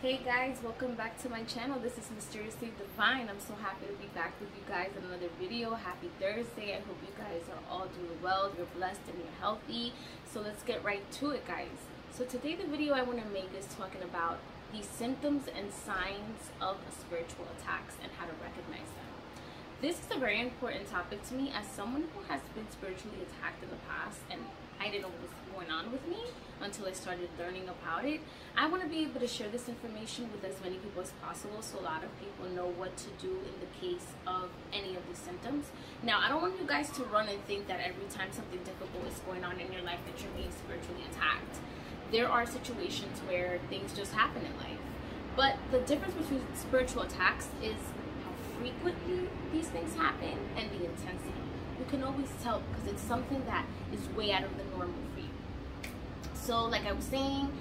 Hey guys, welcome back to my channel. This is Mysteriously Divine. I'm so happy to be back with you guys in another video. Happy Thursday. I hope you guys are all doing well, you're blessed and you're healthy. So let's get right to it, guys. So today the video I want to make is talking about the symptoms and signs of spiritual attacks and how to recognize them. This is a very important topic to me as someone who has been spiritually attacked in the past, and I didn't know what was going on with me until I started learning about it. I want to be able to share this information with as many people as possible so a lot of people know what to do in the case of any of these symptoms. Now, I don't want you guys to run and think that every time something difficult is going on in your life that you're being spiritually attacked. There are situations where things just happen in life. But the difference between spiritual attacks is how frequently these things happen and the intensity. You can always tell because it's something that is way out of the normal for you. So like I was saying,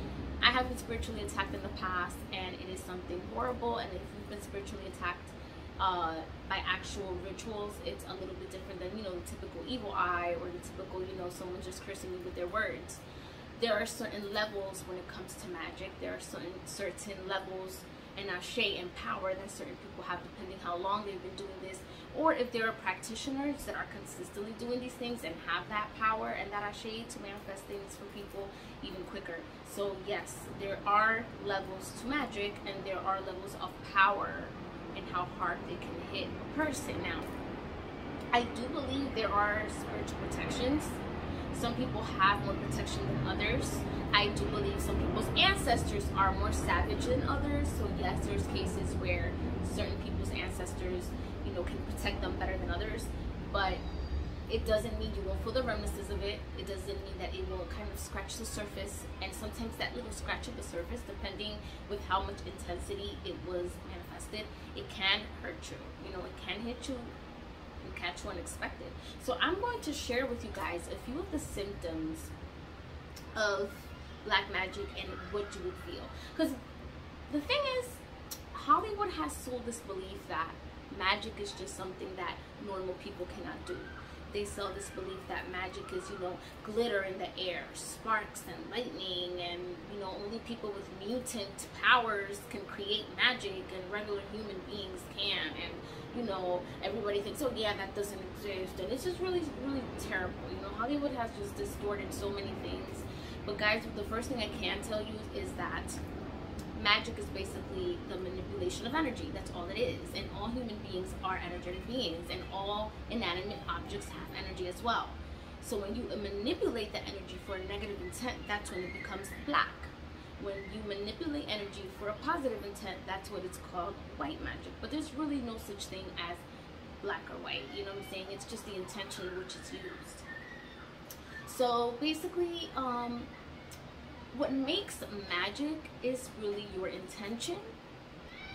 I have been spiritually attacked in the past, and it is something horrible. And if you've been spiritually attacked by actual rituals, it's a little bit different than, you know, the typical evil eye or the typical, you know, someone just cursing you with their words. There are certain levels when it comes to magic. There are certain levels and ashe and power that certain people have depending how long they've been doing this, or if there are practitioners that are consistently doing these things and have that power and that ashe to manifest things for people even quicker. So yes, there are levels to magic and there are levels of power and how hard they can hit a person. Now, I do believe there are spiritual protections. Some people have more protection than others. I do believe some people's ancestors are more savage than others. So yes, there's cases where certain people's ancestors, you know, can protect them better than others. But it doesn't mean you won't feel the remnants of it. It doesn't mean that it will kind of scratch the surface. And sometimes that little scratch of the surface, depending with how much intensity it was manifested, it can hurt you. You know, it can hit you. Catch you unexpected. So I'm going to share with you guys a few of the symptoms of black magic and what you would feel, because the thing is, Hollywood has sold this belief that magic is just something that normal people cannot do. They sell this belief that magic is, you know, glitter in the air, sparks and lightning, and, you know, only people with mutant powers can create magic and regular human beings can, and, you know, everybody thinks, oh yeah, that doesn't exist. And it's just really, really terrible. You know, Hollywood has just distorted so many things. But guys, the first thing I can tell you is that magic is basically the manipulation of energy. That's all it is. And all human beings are energetic beings, and all inanimate objects have energy as well. So when you manipulate the energy for a negative intent, that's when it becomes black. When you manipulate energy for a positive intent, that's what it's called white magic. But there's really no such thing as black or white. You know what I'm saying? It's just the intention which is used. So basically, what makes magic is really your intention,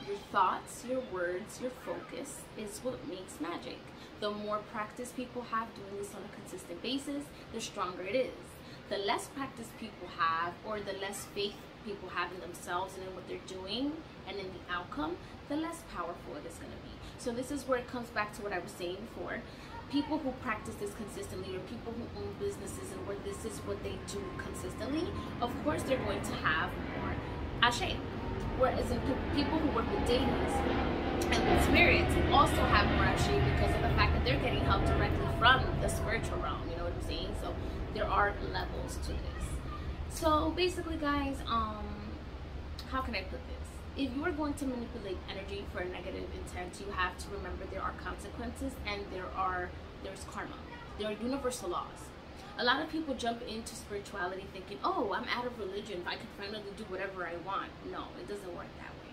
your thoughts, your words, your focus is what makes magic. The more practice people have doing this on a consistent basis, the stronger it is. The less practice people have, or the less faith people have in themselves and in what they're doing and in the outcome, the less powerful it is going to be. So this is where it comes back to what I was saying before. People who practice this consistently, or people who own businesses and where this is what they do consistently, of course they're going to have more ashe. Whereas people who work with demons and with spirits also have more ashe because of the fact that they're getting help directly from the spiritual realm. You know what I'm saying? So there are levels to this. So basically, guys, how can I put this? If you are going to manipulate energy for a negative intent, you have to remember there are consequences, and there's karma. There are universal laws. A lot of people jump into spirituality thinking, oh, I'm out of religion, I can finally do whatever I want. No, it doesn't work that way.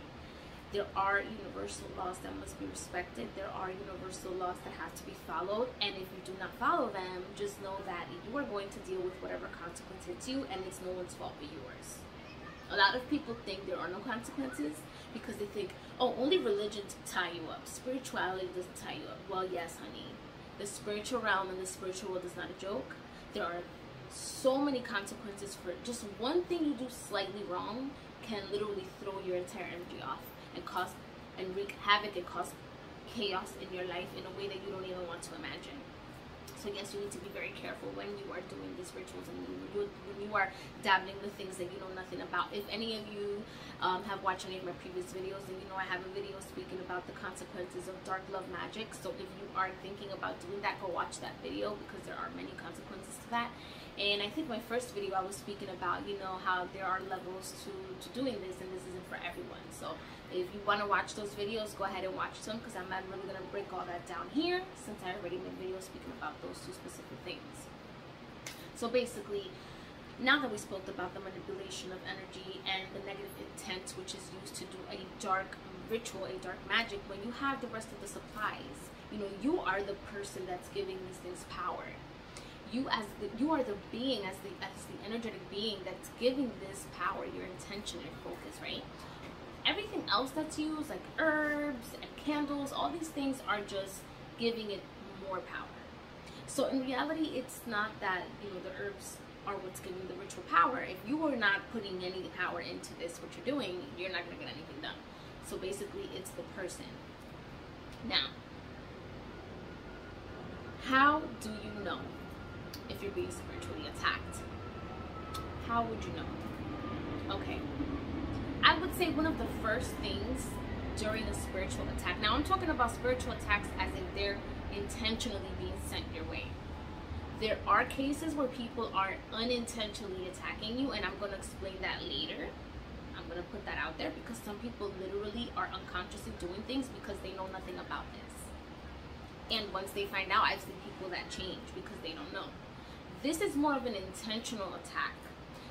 There are universal laws that must be respected. There are universal laws that have to be followed, and if you do not follow them, just know that you are going to deal with whatever consequence hits you, and it's no one's fault but yours. A lot of people think there are no consequences because they think, oh, only religion tie you up. Spirituality doesn't tie you up. Well, yes, honey. The spiritual realm and the spiritual world is not a joke. There are so many consequences for it. Just one thing you do slightly wrong can literally throw your entire energy off and cause and wreak havoc and cause chaos in your life in a way that you don't even want to imagine. So I guess you need to be very careful when you are doing these rituals and when you are dabbling with things that you know nothing about. If any of you have watched any of my previous videos, then you know I have a video speaking about the consequences of dark love magic. So if you are thinking about doing that, go watch that video, because there are many consequences to that. And I think my first video I was speaking about, you know, how there are levels to doing this, and this isn't for everyone. So if you want to watch those videos, go ahead and watch them, because I'm not really going to break all that down here, since I already made videos speaking about those two specific things. So basically, now that we spoke about the manipulation of energy and the negative intent which is used to do a dark ritual, a dark magic, when you have the rest of the supplies, you know, you are the person that's giving these things power. You are the being, as the energetic being that's giving this power, your intention and focus, right? Everything else that's used, like herbs and candles, all these things are just giving it more power. So in reality, it's not that, you know, the herbs are what's giving the ritual power. If you are not putting any power into this, what you're doing, you're not going to get anything done. So basically, it's the person. Now, how do you know if you're being spiritually attacked? How would you know? Okay, I would say one of the first things during a spiritual attack, now I'm talking about spiritual attacks as if they're intentionally being sent your way. There are cases where people are unintentionally attacking you, and I'm going to explain that later. I'm going to put that out there, because some people literally are unconsciously doing things because they know nothing about this. And once they find out, I've seen people that change because they don't know. This is more of an intentional attack.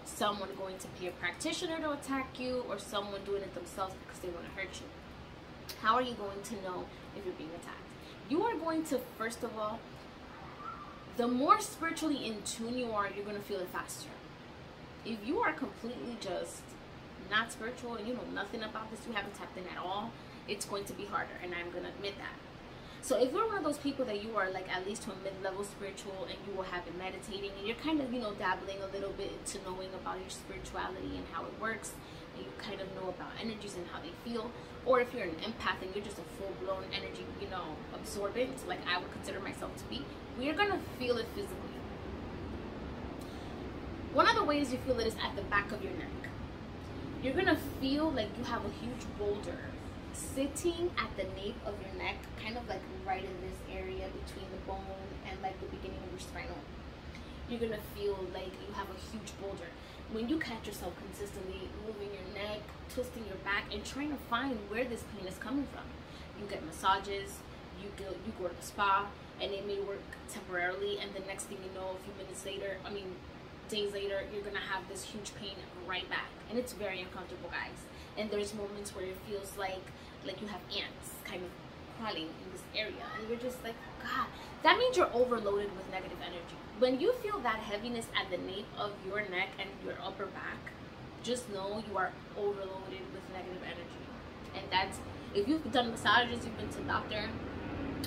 Someone going to pay a practitioner to attack you, or someone doing it themselves because they want to hurt you. How are you going to know if you're being attacked? You are going to, first of all, the more spiritually in tune you are, you're going to feel it faster. If you are completely just not spiritual and you know nothing about this, you haven't tapped in at all, it's going to be harder, and I'm going to admit that. So if you're one of those people that you are like at least to a mid-level spiritual, and you will have been meditating and you're kind of, you know, dabbling a little bit into knowing about your spirituality and how it works, and you kind of know about energies and how they feel, or if you're an empath and you're just a full-blown energy, you know, absorbent, like I would consider myself to be, we're going to feel it physically. One of the ways you feel it is at the back of your neck. You're going to feel like you have a huge boulder sitting at the nape of your neck, kind of like right in this area between the bone and like the beginning of your spinal. You're gonna feel like you have a huge boulder when you catch yourself consistently moving your neck, twisting your back, and trying to find where this pain is coming from. You get massages, you go to the spa, and it may work temporarily, and the next thing you know, a few minutes later, I mean days later, you're gonna have this huge pain right back, and it's very uncomfortable, guys. And there's moments where it feels like you have ants kind of crawling in this area, and you're just like, God, that means you're overloaded with negative energy. When you feel that heaviness at the nape of your neck and your upper back, just know you are overloaded with negative energy. And that's, if you've done massages, you've been to the doctor,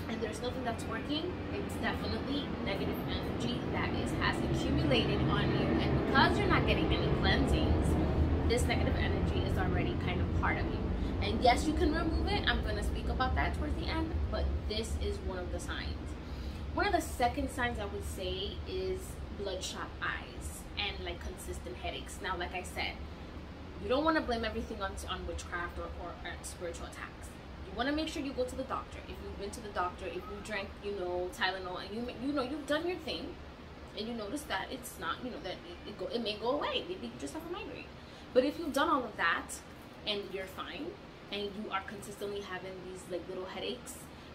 and there's nothing that's working, it's definitely negative energy that has accumulated on you. And because you're not getting any cleansings, this negative energy is already kind of part of you. And yes, you can remove it. I'm going to speak about that towards the end, but this is one of the signs. One of the second signs I would say is bloodshot eyes and like consistent headaches. Now, like I said, you don't want to blame everything on witchcraft or spiritual attacks. You want to make sure you go to the doctor. If you've been to the doctor, if you drank, you know, Tylenol, and you know you've done your thing, and you notice that it's not, you know, that it may go away. Maybe you just have a migraine. But if you've done all of that and you're fine, and you are consistently having these like little headaches,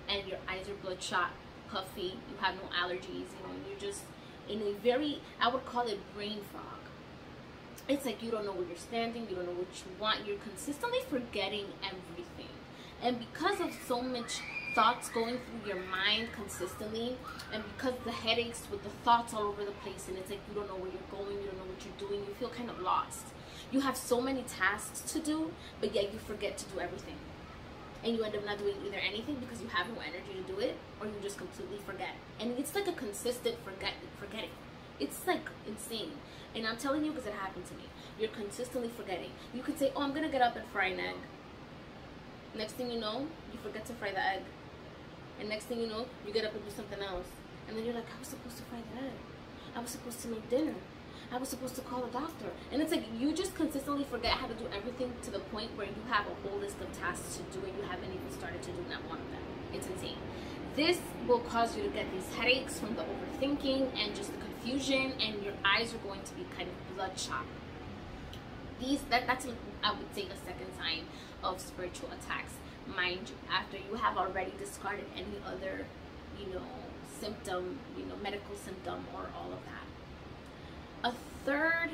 and your eyes are bloodshot, puffy, you have no allergies, you know, and you're just in a very, I would call it brain fog. It's like you don't know where you're standing, you don't know what you want, you're consistently forgetting everything. And because of so much thoughts going through your mind consistently, and because the headaches with the thoughts all over the place, and it's like you don't know where you're going, you don't know what you're doing, you feel kind of lost. You have so many tasks to do, but yet you forget to do everything. And you end up not doing either anything because you have no energy to do it, or you just completely forget. And it's like a consistent forgetting. It's like insane. And I'm telling you because it happened to me. You're consistently forgetting. You could say, oh, I'm going to get up and fry an egg. Next thing you know, you forget to fry the egg. And next thing you know, you get up and do something else. And then you're like, I was supposed to find that out. I was supposed to make dinner. I was supposed to call a doctor. And it's like you just consistently forget how to do everything to the point where you have a whole list of tasks to do and you haven't even started to do not one of them. It's insane. This will cause you to get these headaches from the overthinking and just the confusion, and your eyes are going to be kind of bloodshot. That's I would say the second sign of spiritual attacks. Mind you, after you have already discarded any other, symptom, medical symptom or all of that. A third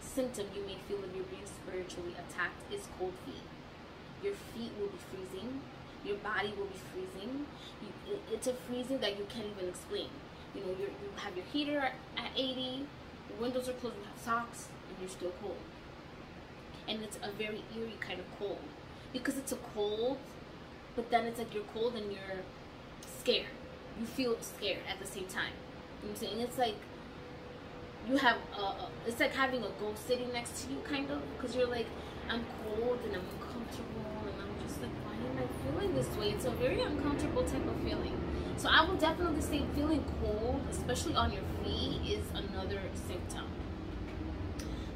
symptom you may feel when you're being spiritually attacked is cold feet. Your feet will be freezing. Your body will be freezing. It's a freezing that you can't even explain. You have your heater at 80, your windows are closed, you have socks, and you're still cold. And it's a very eerie kind of cold. Because it's a cold, but then it's like you're cold and you're scared. You feel scared at the same time. You know what I'm saying? It's like you have it's like having a ghost sitting next to you, kind of, because you're like, I'm cold and I'm uncomfortable and I'm just like, why am I feeling this way? It's a very uncomfortable type of feeling. So I will definitely say feeling cold, especially on your feet, is another symptom.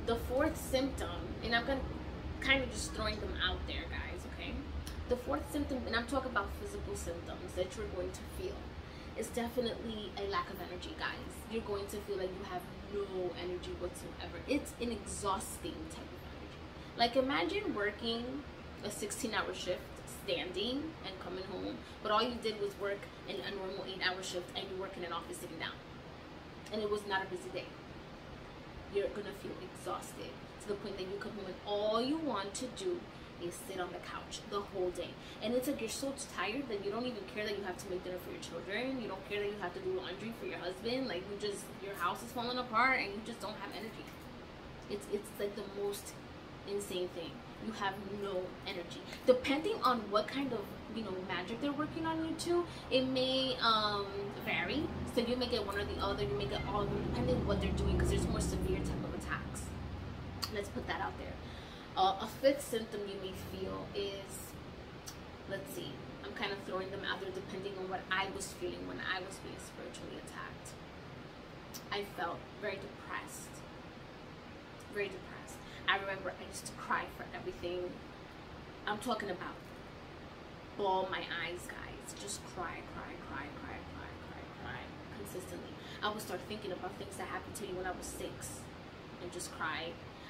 The fourth symptom, and I'm gonna kind of just throwing them out there, guys, okay? The fourth symptom, and I'm talking about physical symptoms that you're going to feel, it's definitely a lack of energy, guys. You're going to feel like you have no energy whatsoever. It's an exhausting type of energy. Like, imagine working a 16-hour shift, standing and coming home, but all you did was work in a normal 8-hour shift and you work in an office sitting down. And it was not a busy day. You're gonna feel exhausted to the point that you come home and all you want to do is sit on the couch the whole day. And it's like you're so tired that you don't even care that you have to make dinner for your children. You don't care that you have to do laundry for your husband. Like, your house is falling apart and you just don't have energy. It's like the most insane thing. You have no energy. Depending on what kind of magic they're working on you too, it may vary. So you may get one or the other. You may get all of them, depending on what they're doing, because there's more severe type of attacks. Let's put that out there. A fifth symptom you may feel is, let's see, I'm kind of throwing them out there depending on what I was feeling when I was being spiritually attacked. I felt very depressed. Very depressed. I remember I used to cry for everything. I'm talking about ball my eyes, guys. Just cry consistently. I would start thinking about things that happened to me when I was 6 and just cry.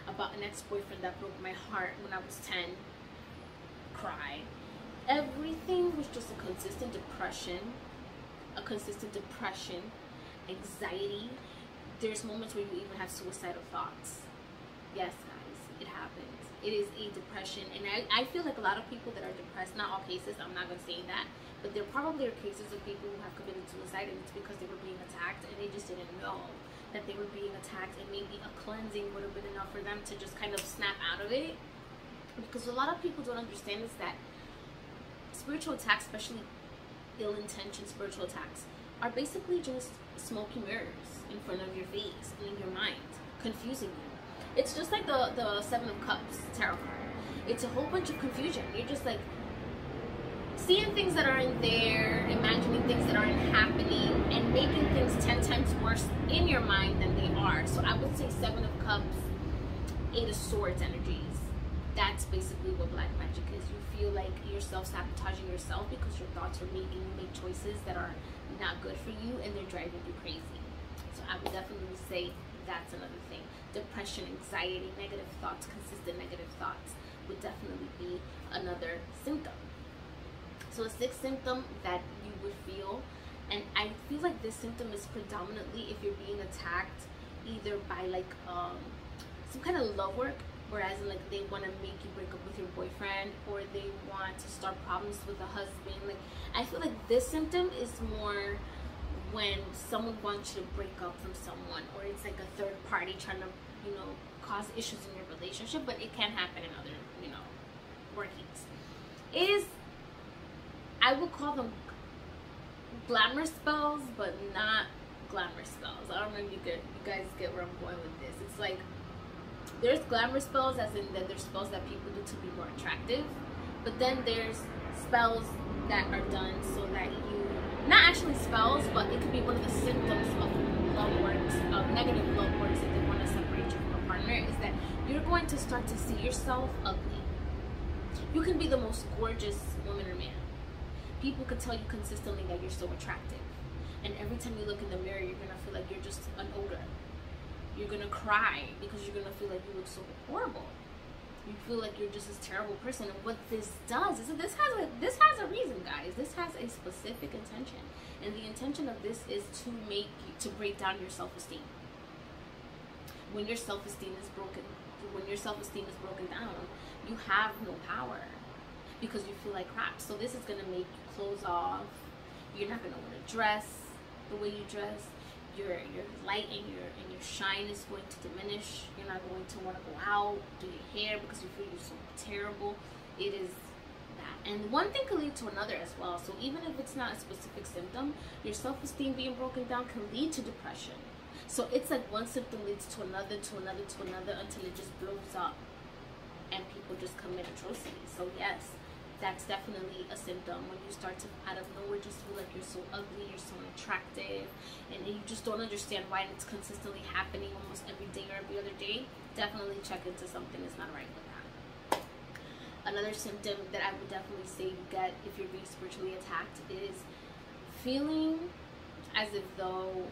About an ex-boyfriend that broke my heart when I was 10, cry. Everything was just a consistent depression, anxiety. There's moments where you even have suicidal thoughts. Yes, guys, it happens. It is a depression, and I feel like a lot of people that are depressed, not all cases, I'm not going to say that, but there probably are cases of people who have committed suicide, and it's because they were being attacked, and they just didn't know that they were being attacked, and maybe a cleansing would have been enough for them to just kind of snap out of it. Because a lot of people don't understand is that spiritual attacks, especially ill-intentioned spiritual attacks, are basically just smoky mirrors in front of your face and in your mind, confusing you. It's just like the Seven of Cups tarot card. It's a whole bunch of confusion. You're just like seeing things that aren't there, imagining things that aren't happening, and making things 10 times worse in your mind than they are. So I would say Seven of Cups, Eight of Swords energies. That's basically what black magic is. You feel like you're self-sabotaging yourself because your thoughts are making you make choices that are not good for you, and they're driving you crazy. So I would definitely say that's another thing. Depression, anxiety, negative thoughts, consistent negative thoughts would definitely be another symptom. So a sixth symptom that you would feel, and I feel like this symptom is predominantly if you're being attacked either by like some kind of love work, whereas like they want to make you break up with your boyfriend, or they want to start problems with a husband. Like, I feel like this symptom is more when someone wants you to break up from someone, or it's like a third party trying to cause issues in your relationship, but it can happen in other workings. I would call them glamour spells, but not glamour spells. I don't know if you guys get where I'm going with this. It's like there's glamour spells, as in that there's spells that people do to be more attractive, But then there's spells that are done so that you, not actually spells, but it could be one of the symptoms of love works, of negative love works, if they want to separate you from a partner, is that you're going to start to see yourself ugly. You can be the most gorgeous woman or man. People can tell you consistently that you're so attractive. And every time you look in the mirror, you're going to feel like you're just an odor. You're going to cry because you're going to feel like you look so horrible. You feel like you're just this terrible person. And what this does is that this has a reason, guys. This has a specific intention. And the intention of this is to make you, to break down your self-esteem. When your self-esteem is broken, when your self-esteem is broken down, you have no power because you feel like crap. So this is going to make you close off. You're not going to want to dress the way you dress. Your light and your shine is going to diminish. You're not going to want to go out, do your hair, because you feel you're so terrible. It is that. And one thing can lead to another as well. So even if it's not a specific symptom, your self-esteem being broken down can lead to depression. So it's like one symptom leads to another, to another, to another, until it just blows up and people just commit atrocities. So yes, that's definitely a symptom, when you start to, out of nowhere, just feel like you're so ugly, you're so unattractive, and you just don't understand why it's consistently happening almost every day or every other day. Definitely check into something that's not right with that. Another symptom that I would definitely say you get if you're being spiritually attacked is feeling as if though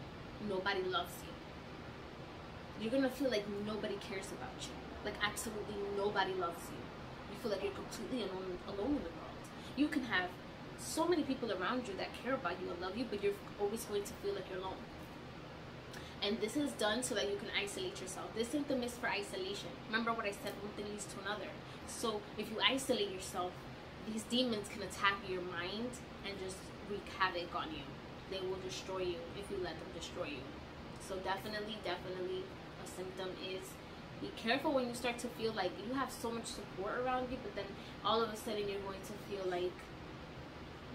nobody loves you. You're gonna feel like nobody cares about you, like absolutely nobody loves you. You feel like you're completely alone in the world. You can have so many people around you that care about you and love you, but you're always going to feel like you're alone. And this is done so that you can isolate yourself. This symptom is for isolation. Remember what I said, one thing leads to another. So if you isolate yourself, these demons can attack your mind and just wreak havoc on you. They will destroy you if you let them destroy you. So definitely, definitely a symptom is, be careful when you start to feel like you have so much support around you, but then all of a sudden you're going to feel like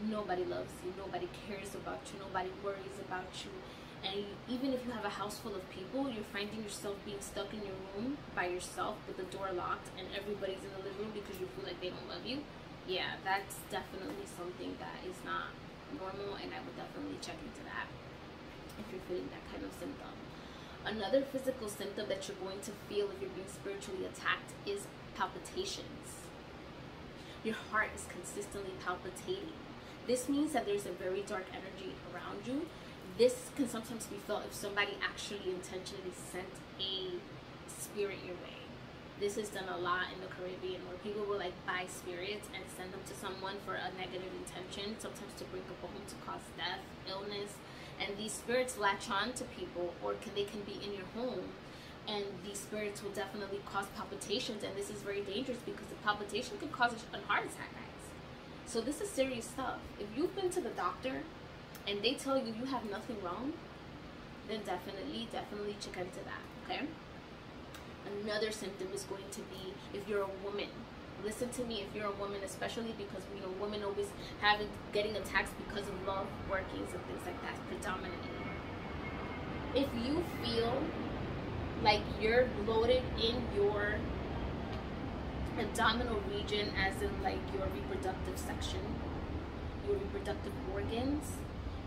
nobody loves you, nobody cares about you, nobody worries about you. And even if you have a house full of people, you're finding yourself being stuck in your room by yourself with the door locked and everybody's in the living room because you feel like they don't love you. Yeah, that's definitely something that is not normal, and I would definitely check into that if you're feeling that kind of symptom. Another physical symptom that you're going to feel if you're being spiritually attacked is palpitations. Your heart is consistently palpitating. This means that there's a very dark energy around you. This can sometimes be felt if somebody actually intentionally sent a spirit your way. This is done a lot in the Caribbean, where people will like buy spirits and send them to someone for a negative intention, sometimes to break a bone, to cause death, illness. And these spirits latch on to people, or they can be in your home, and these spirits will definitely cause palpitations. And this is very dangerous because the palpitation could cause a heart attack, guys. So this is serious stuff. If you've been to the doctor and they tell you you have nothing wrong, then definitely check into that, okay? Another symptom is going to be if you're a woman. Listen to me, if you're a woman, especially, because we know women always getting attacks because of love workings and things like that, predominantly. If you feel like you're bloated in your abdominal region, as in like your reproductive section, your reproductive organs,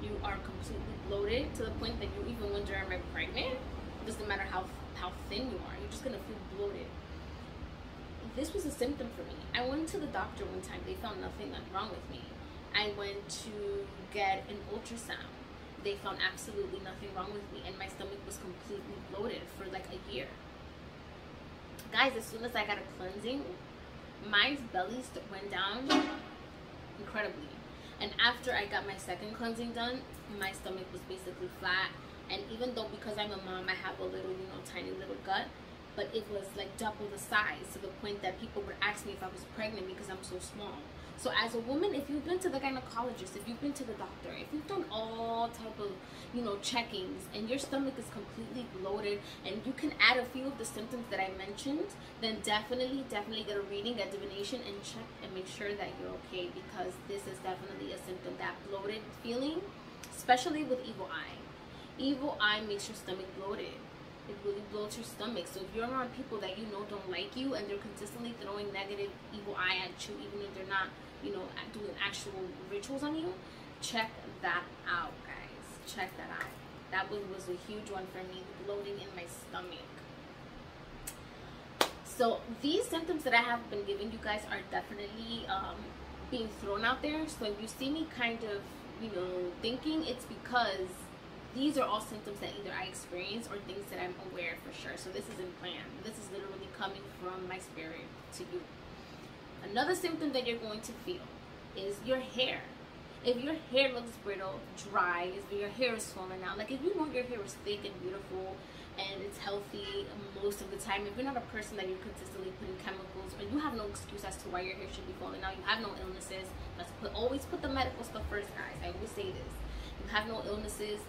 you are completely bloated to the point that you even wonder, am I pregnant? It doesn't matter how thin you are, you're just gonna feel bloated. This was a symptom for me. I went to the doctor one time. They found nothing wrong with me. I went to get an ultrasound. They found absolutely nothing wrong with me, and my stomach was completely bloated for like a year. Guys, as soon as I got a cleansing, my belly went down incredibly. And after I got my second cleansing done, my stomach was basically flat. And even though, because I'm a mom, I have a little, you know, tiny little gut, but it was like double the size, to the point that people would ask me if I was pregnant because I'm so small. So as a woman, if you've been to the gynecologist, if you've been to the doctor, if you've done all type of, you know, checkings, and your stomach is completely bloated, and you can add a few of the symptoms that I mentioned, then definitely get a reading, get divination, and check and make sure that you're okay, because this is definitely a symptom, that bloated feeling, especially with evil eye. Evil eye makes your stomach bloated. it really blows your stomach. So if you're around people that you know don't like you and they're consistently throwing negative evil eye at you, even if they're not, you know, doing actual rituals on you, check that out, guys. Check that out. That one was a huge one for me, bloating in my stomach. So these symptoms that I have been giving you guys are definitely being thrown out there. So if you see me kind of, you know, thinking, it's because these are all symptoms that either I experience or things that I'm aware for sure. So this isn't planned. This is literally coming from my spirit to you. Another symptom that you're going to feel is your hair. If your hair looks brittle, dry, if your hair is falling out, like if you know your hair is thick and beautiful and it's healthy most of the time, if you're not a person that you're consistently putting chemicals, or you have no excuse as to why your hair should be falling out, you have no illnesses, let's always put the medical stuff first, guys. I always say this. You have no illnesses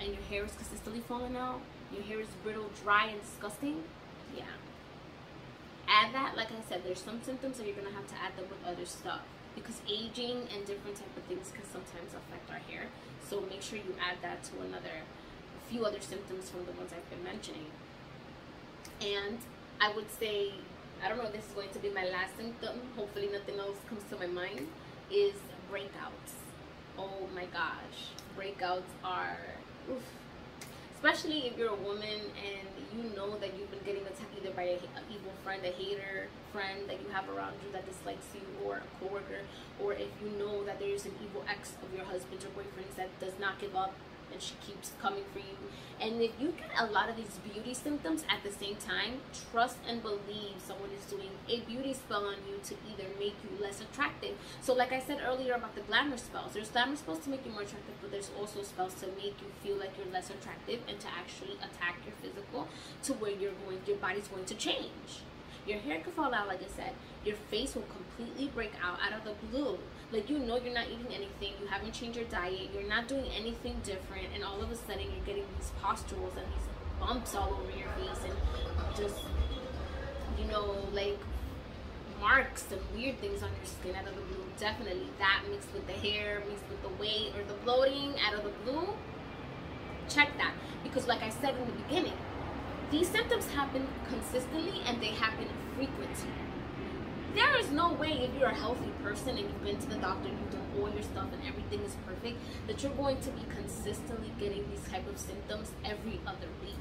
and your hair is consistently falling out, your hair is brittle, dry, and disgusting, yeah. Add that, like I said, there's some symptoms that you're going to have to add them with other stuff, because aging and different type of things can sometimes affect our hair. So make sure you add that to a few other symptoms from the ones I've been mentioning. And I would say, I don't know if this is going to be my last symptom, hopefully nothing else comes to my mind, is breakouts. Oh my gosh, breakouts are... Oof. Especially if you're a woman and you know that you've been getting attacked either by an evil friend, a hater friend that you have around you that dislikes you, or a coworker, or if you know that there's an evil ex of your husband's or boyfriend's that does not give up and she keeps coming for you. And if you get a lot of these beauty symptoms at the same time, trust and believe someone is doing a beauty spell on you to either make you less attractive. So like I said earlier about the glamour spells, there's glamour spells to make you more attractive, but there's also spells to make you feel like you're less attractive and to actually attack your physical to where your body's going to change. Your hair could fall out, like I said. Your face will completely break out of the blue. Like, you know you're not eating anything. You haven't changed your diet. You're not doing anything different. And all of a sudden, you're getting these pustules and these bumps all over your face. And just, you know, like, marks and weird things on your skin out of the blue. Definitely that mixed with the hair, mixed with the weight, or the bloating out of the blue. Check that. Because like I said in the beginning, these symptoms happen consistently and they happen frequently. There is no way, if you're a healthy person and you've been to the doctor, you've done all your stuff and everything is perfect, that you're going to be consistently getting these type of symptoms every other week.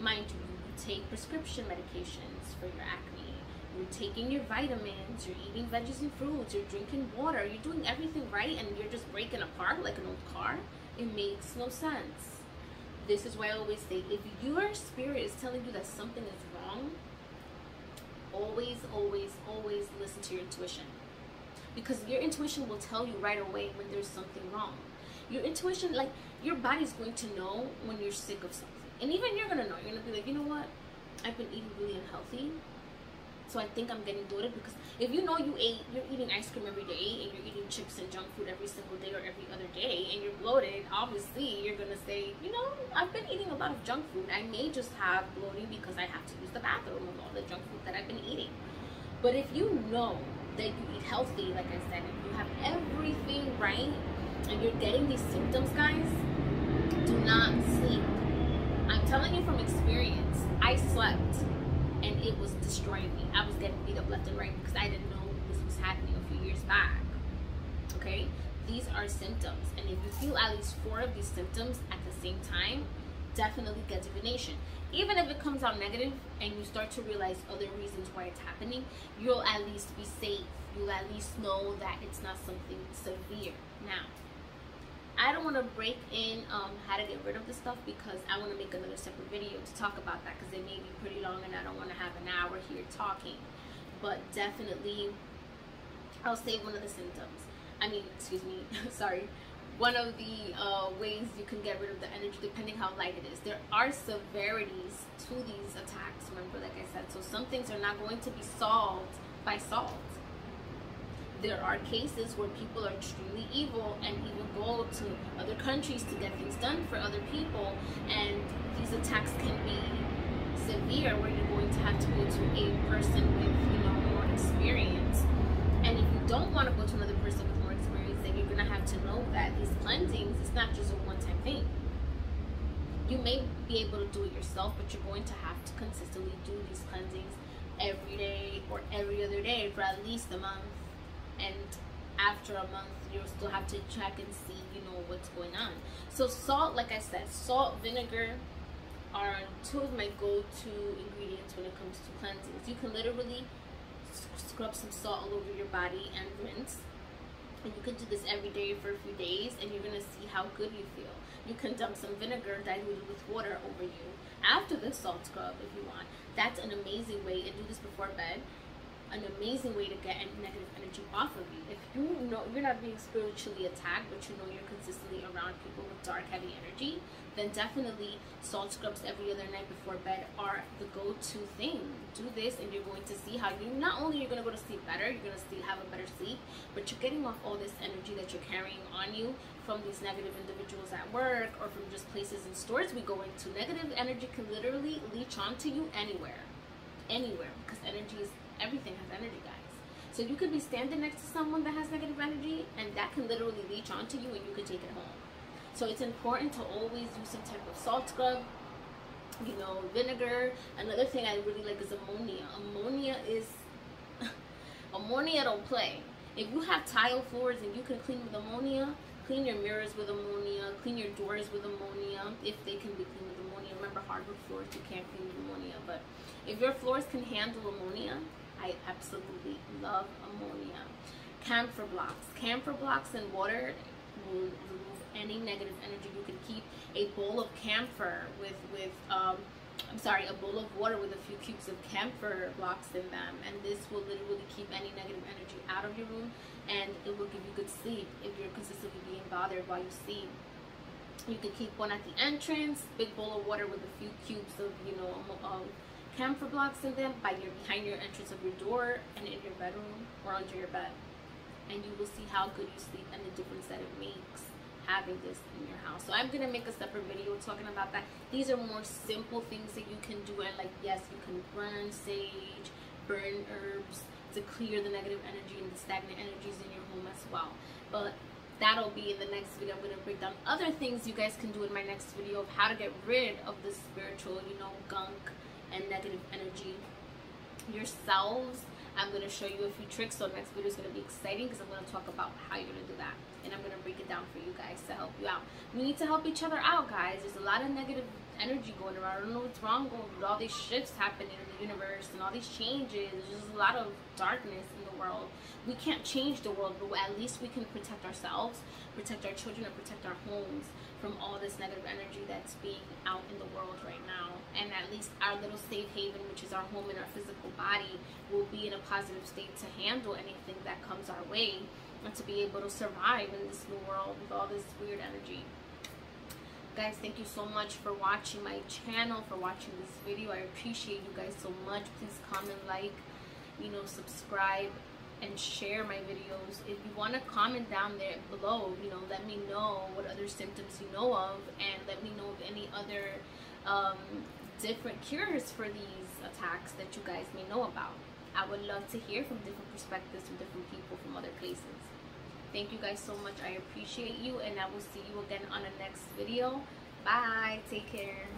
Mind you, you take prescription medications for your acne, you're taking your vitamins, you're eating veggies and fruits, you're drinking water, you're doing everything right, and you're just breaking apart like an old car. It makes no sense. This is why I always say, if your spirit is telling you that something is wrong, always, always, always listen to your intuition. Because your intuition will tell you right away when there's something wrong. Your intuition, like, your body's going to know when you're sick of something. And even you're going to know. You're going to be like, you know what? I've been eating really unhealthy, so I think I'm getting bloated. Because if you know you're eating ice cream every day, and you're eating chips and junk food every single day or every other day, and you're bloated, obviously you're going to say, you know, I've been eating a lot of junk food. I may just have bloating because I have to use the bathroom with all the junk food that I've been eating. But if you know that you eat healthy, like I said, if you have everything right, and you're getting these symptoms, guys, do not sleep. I'm telling you from experience, I slept. And it was destroying me. I was getting beat up left and right because I didn't know this was happening a few years back. Okay? These are symptoms. And if you feel at least 4 of these symptoms at the same time, definitely get divination. Even if it comes out negative and you start to realize other reasons why it's happening, you'll at least be safe. You'll at least know that it's not something severe. Now, I don't want to break in how to get rid of this stuff because I want to make another separate video to talk about that, because it may be pretty long and I don't want to have an hour here talking. But definitely, I'll say one of the symptoms. I mean, excuse me, sorry. One of the ways you can get rid of the energy, depending how light it is. There are severities to these attacks, remember, like I said. So some things are not going to be solved by salt. There are cases where people are truly evil and even go to other countries to get things done for other people, and these attacks can be severe where you're going to have to go to a person with, you know, more experience. And if you don't want to go to another person with more experience, then you're going to have to know that these cleansings, it's not just a one-time thing. You may be able to do it yourself, but you're going to have to consistently do these cleansings every day or every other day for at least a month. And after a month, you'll still have to check and see, you know, what's going on. So salt, like I said, salt, vinegar are two of my go-to ingredients when it comes to cleansings. You can literally scrub some salt all over your body and rinse. And you can do this every day for a few days, and you're gonna see how good you feel. You can dump some vinegar diluted with water over you after the salt scrub if you want. That's an amazing way, and do this before bed, an amazing way to get any negative energy off of you. If you know you're not being spiritually attacked, but you know you're consistently around people with dark, heavy energy, then definitely salt scrubs every other night before bed are the go-to thing. Do this and you're going to see how you, not only you're going to go to sleep better, you're going to have a better sleep, but you're getting off all this energy that you're carrying on you from these negative individuals at work or from just places and stores we go into. Negative energy can literally leech onto you anywhere. Anywhere, because energy is, everything has energy, guys. So you could be standing next to someone that has negative energy, and that can literally leech onto you and you could take it home. So it's important to always use some type of salt scrub, you know, vinegar. Another thing I really like is ammonia. Ammonia don't play. If you have tile floors and you can clean with ammonia, clean your mirrors with ammonia, clean your doors with ammonia, if they can be cleaned with ammonia. Remember, hardwood floors, you can't clean with ammonia, but if your floors can handle ammonia, I absolutely love ammonia. Camphor blocks. Camphor blocks and water will remove any negative energy. You can keep a bowl of camphor a bowl of water with a few cubes of camphor blocks in them, and this will literally keep any negative energy out of your room, and it will give you good sleep if you're consistently being bothered while you sleep. You can keep one at the entrance, big bowl of water with a few cubes of, you know, camphor blocks in them behind your entrance of your door and in your bedroom or under your bed, and you will see how good you sleep and the difference that it makes having this in your house. So I'm gonna make a separate video talking about that. These are more simple things that you can do, and like, yes, you can burn sage, burn herbs to clear the negative energy and the stagnant energies in your home as well. But that'll be in the next video. I'm going to break down other things you guys can do in my next video of how to get rid of the spiritual, you know, gunk and negative energy yourselves. I'm going to show you a few tricks, so next video is going to be exciting because I'm going to talk about how you're going to do that. And I'm going to break it down for you guys to help you out. We need to help each other out, guys. There's a lot of negative energy going around. I don't know what's wrong with all these shifts happening in the universe and all these changes. There's just a lot of darkness in the world. We can't change the world, but at least we can protect ourselves, protect our children, and protect our homes from all this negative energy that's being out in the world right now. And at least our little safe haven, which is our home and our physical body, will be in a positive state to handle anything that comes our way and to be able to survive in this new world with all this weird energy. Guys, thank you so much for watching my channel, for watching this video. I appreciate you guys so much. Please comment, like, you know, subscribe and share my videos. If you want to comment down there below, you know, let me know what other symptoms you know of, and let me know of any other different cures for these attacks that you guys may know about. I would love to hear from different perspectives, from different people, from other places. Thank you guys so much. I appreciate you, and I will see you again on the next video. Bye. Take care.